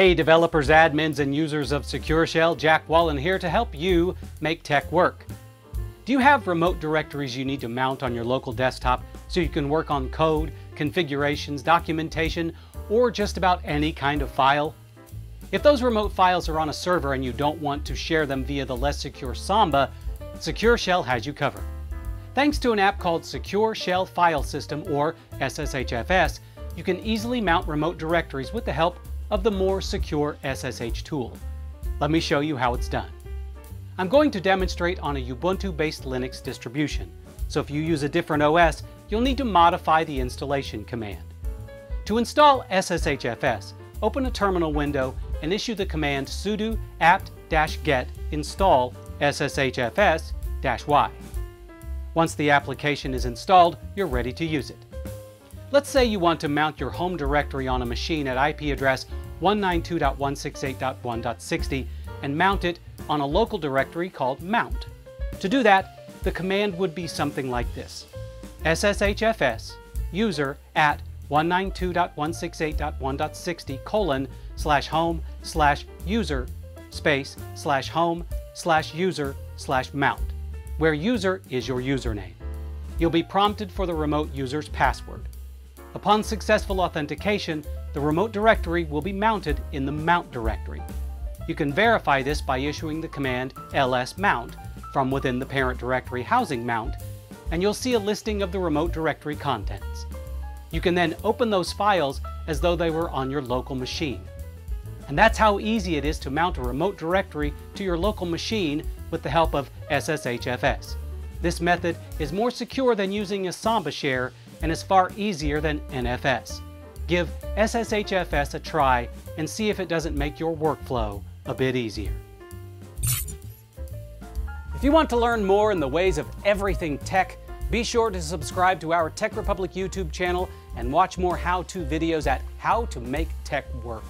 Hey developers, admins, and users of Secure Shell, Jack Wallen here to help you make tech work. Do you have remote directories you need to mount on your local desktop so you can work on code, configurations, documentation, or just about any kind of file? If those remote files are on a server and you don't want to share them via the less secure Samba, Secure Shell has you covered. Thanks to an app called Secure Shell File System, or SSHFS, you can easily mount remote directories with the help of the more secure SSH tool. Let me show you how it's done. I'm going to demonstrate on a Ubuntu-based Linux distribution, so if you use a different OS, you'll need to modify the installation command. To install SSHFS, open a terminal window and issue the command sudo apt-get install sshfs-y. Once the application is installed, you're ready to use it. Let's say you want to mount your home directory on a machine at IP address 192.168.1.60 and mount it on a local directory called mount. To do that, the command would be something like this: sshfs user at 192.168.1.60:/home/user/home/user/mount, where user is your username. You'll be prompted for the remote user's password. Upon successful authentication, the remote directory will be mounted in the mount directory. You can verify this by issuing the command ls mount from within the parent directory housing mount, and you'll see a listing of the remote directory contents. You can then open those files as though they were on your local machine. And that's how easy it is to mount a remote directory to your local machine with the help of SSHFS. This method is more secure than using a Samba share and is far easier than NFS. Give SSHFS a try and see if it doesn't make your workflow a bit easier. If you want to learn more in the ways of everything tech, be sure to subscribe to our Tech Republic YouTube channel and watch more how-to videos at How to Make Tech Work.